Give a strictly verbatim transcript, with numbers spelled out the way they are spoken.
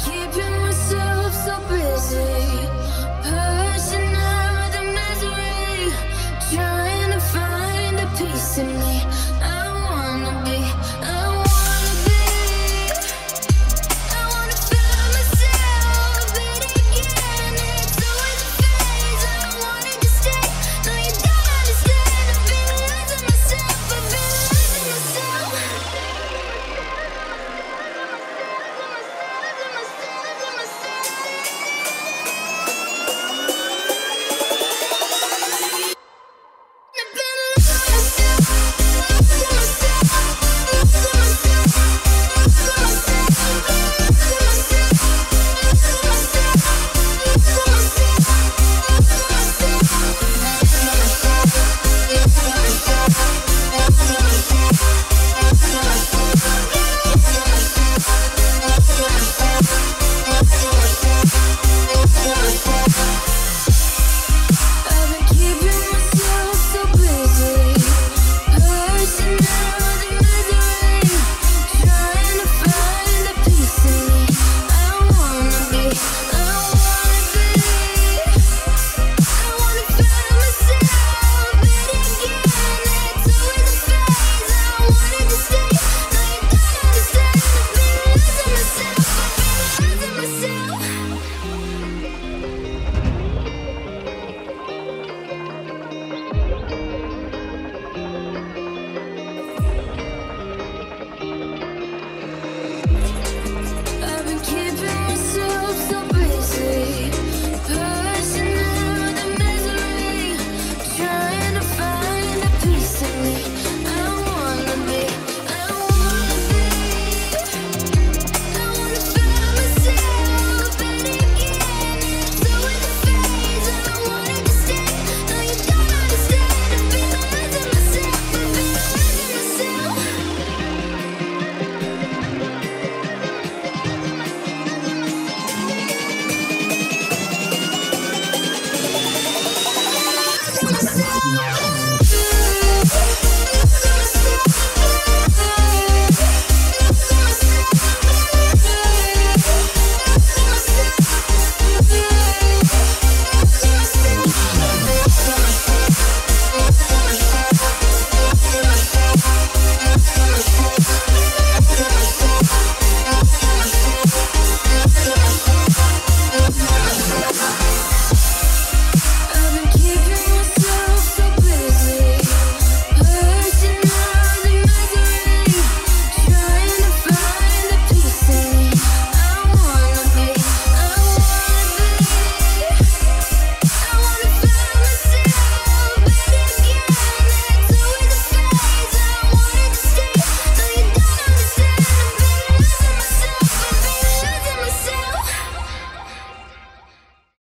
keeping myself.